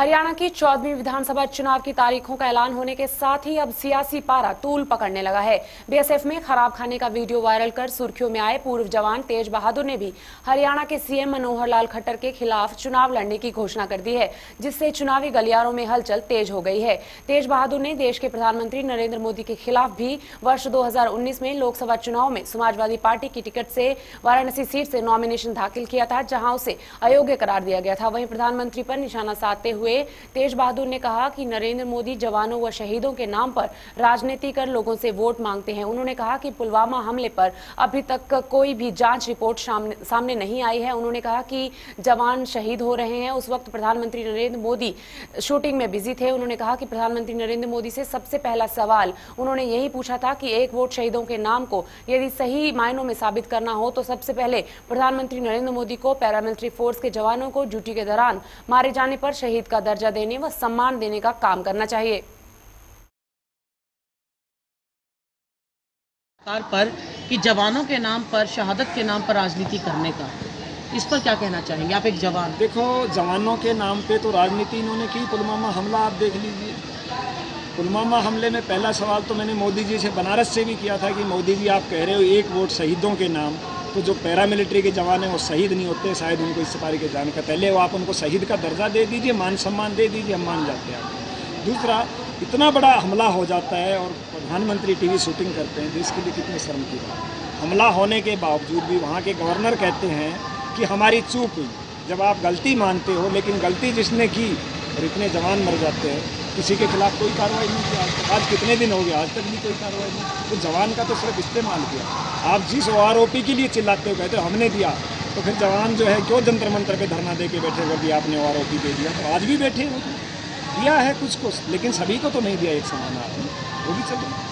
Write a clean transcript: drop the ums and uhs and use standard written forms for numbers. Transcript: हरियाणा की 14वीं विधानसभा चुनाव की तारीखों का ऐलान होने के साथ ही अब सियासी पारा तूल पकड़ने लगा है। बीएसएफ में खराब खाने का वीडियो वायरल कर सुर्खियों में आए पूर्व जवान तेज बहादुर ने भी हरियाणा के सीएम मनोहर लाल खट्टर के खिलाफ चुनाव लड़ने की घोषणा कर दी है, जिससे चुनावी गलियारों में हलचल तेज हो गई है। तेज बहादुर ने देश के प्रधानमंत्री नरेंद्र मोदी के खिलाफ भी वर्ष 2019 में लोकसभा चुनाव में समाजवादी पार्टी की टिकट से वाराणसी सीट से नॉमिनेशन दाखिल किया था, जहां उसे अयोग्य करार दिया गया था। वहीं प्रधानमंत्री पर निशाना साधते हुए तेज बहादुर ने कहा कि नरेंद्र मोदी जवानों व शहीदों के नाम पर राजनीति कर लोगों से वोट मांगते हैं। उन्होंने कहा कि पुलवामा हमले पर अभी तक कोई भी जांच रिपोर्ट सामने नहीं आई है। उन्होंने कहा कि जवान शहीद हो रहे हैं, उस वक्त प्रधानमंत्री नरेंद्र मोदी शूटिंग में बिजी थे। उन्होंने कहा कि प्रधानमंत्री नरेंद्र मोदी से सबसे पहला सवाल उन्होंने यही पूछा था कि एक वोट शहीदों के नाम को यदि सही मायनों में साबित करना हो तो सबसे पहले प्रधानमंत्री नरेंद्र मोदी को पैरामिलिट्री फोर्स के जवानों को ड्यूटी के दौरान मारे जाने पर शहीद का दर्जा देने व सम्मान देने का काम करना चाहिए। सरकार पर कि जवानों के नाम पर, शहादत के नाम पर राजनीति करने का, इस पर क्या कहना चाहेंगे आप एक जवान? देखो, जवानों के नाम पे तो राजनीति इन्होंने की। पुलवामा हमला आप देख लीजिए, पुलवामा हमले में पहला सवाल तो मैंने मोदी जी से, बनारस से भी किया था कि मोदी जी आप कह रहे हो एक वोट शहीदों के नाम, तो जो पैरामिलिट्री के जवान हैं वो शहीद नहीं होते, शायद उनको इस बारे के जाने का पहले वो आप उनको शहीद का दर्जा दे दीजिए, मान सम्मान दे दीजिए, हम मान जाते हैं। दूसरा, इतना बड़ा हमला हो जाता है और प्रधानमंत्री टीवी शूटिंग करते हैं, देश के लिए कितनी शर्म की बात। हमला होने के बावजूद भी वहाँ के गवर्नर कहते हैं कि हमारी चूक हुई। जब आप गलती मानते हो लेकिन गलती जिसने की और इतने जवान मर जाते हैं, किसी के खिलाफ कोई कार्रवाई नहीं की आज तक। आज कितने दिन हो गए, आज तक भी कोई कार्रवाई नहीं। तो जवान का तो सिर्फ इस्तेमाल किया। आप जिस आरोपी के लिए चिल्लाते हो, कहते हो हमने दिया, तो फिर जवान जो है क्यों जंतर मंतर पे धरना दे के बैठे हुए भी आपने आरोपी दे दिया? तो आज भी बैठे हो, दिया है कुछ कुछ, लेकिन सभी को तो नहीं दिया एक समान आपने, वो भी चल